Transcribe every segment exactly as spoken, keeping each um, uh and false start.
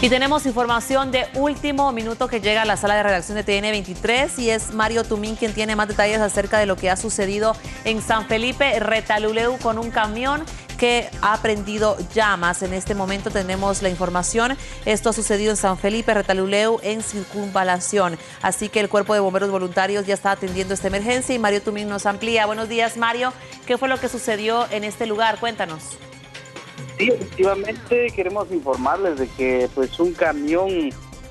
Y tenemos información de último minuto que llega a la sala de redacción de T N veintitrés y es Mario Tumín quien tiene más detalles acerca de lo que ha sucedido en San Felipe Retalhuleu con un camión que ha prendido llamas. En este momento tenemos la información. Esto ha sucedido en San Felipe Retalhuleu, en Circunvalación. Así que el Cuerpo de Bomberos Voluntarios ya está atendiendo esta emergencia y Mario Tumín nos amplía. Buenos días, Mario. ¿Qué fue lo que sucedió en este lugar? Cuéntanos. Sí, efectivamente queremos informarles de que pues un camión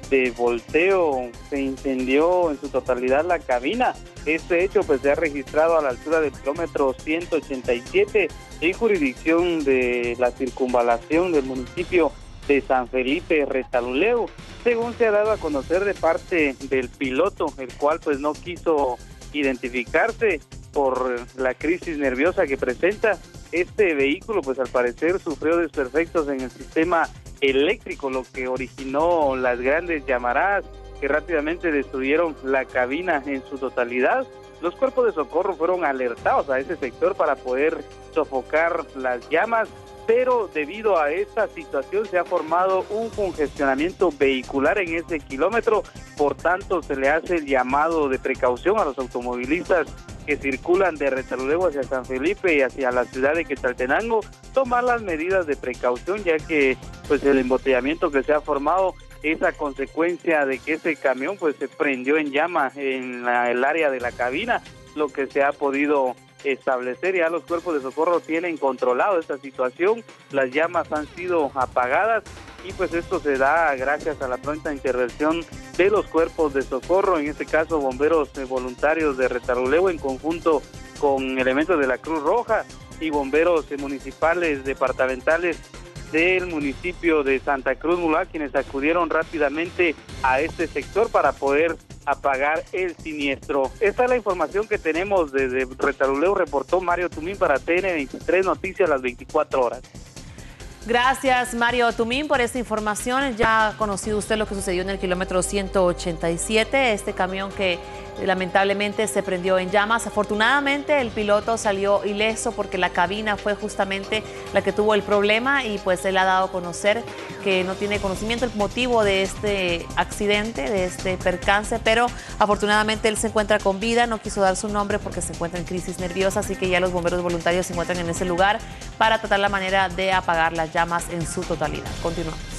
de volteo se incendió en su totalidad la cabina. Este hecho pues se ha registrado a la altura del kilómetro ciento ochenta y siete en jurisdicción de la circunvalación del municipio de San Felipe Retalhuleu, según se ha dado a conocer de parte del piloto, el cual pues no quiso identificarse por la crisis nerviosa que presenta. Este vehículo pues al parecer sufrió desperfectos en el sistema eléctrico, lo que originó las grandes llamaradas que rápidamente destruyeron la cabina en su totalidad. Los cuerpos de socorro fueron alertados a ese sector para poder sofocar las llamas, pero debido a esta situación se ha formado un congestionamiento vehicular en ese kilómetro, por tanto se le hace el llamado de precaución a los automovilistas que circulan de Retalhuleu hacia San Felipe y hacia la ciudad de Quetzaltenango, tomar las medidas de precaución, ya que pues el embotellamiento que se ha formado es a consecuencia de que ese camión pues se prendió en llamas en la, el área de la cabina, lo que se ha podido establecer. Ya los cuerpos de socorro tienen controlado esta situación, las llamas han sido apagadas y pues esto se da gracias a la pronta intervención de los cuerpos de socorro, en este caso bomberos voluntarios de Retalhuleu en conjunto con elementos de la Cruz Roja y bomberos municipales departamentales del municipio de Santa Cruz Mula, quienes acudieron rápidamente a este sector para poder apagar el siniestro. Esta es la información que tenemos desde Retalhuleu, reportó Mario Tumín para T N veintitrés Noticias las veinticuatro horas. Gracias, Mario Tumín, por esta información. Ya ha conocido usted lo que sucedió en el kilómetro ciento ochenta y siete, este camión que lamentablemente se prendió en llamas. Afortunadamente el piloto salió ileso porque la cabina fue justamente la que tuvo el problema y pues él ha dado a conocer que no tiene conocimiento el motivo de este accidente, de este percance, pero afortunadamente él se encuentra con vida, no quiso dar su nombre porque se encuentra en crisis nerviosa, así que ya los bomberos voluntarios se encuentran en ese lugar para tratar la manera de apagar las llamas en su totalidad. Continuamos.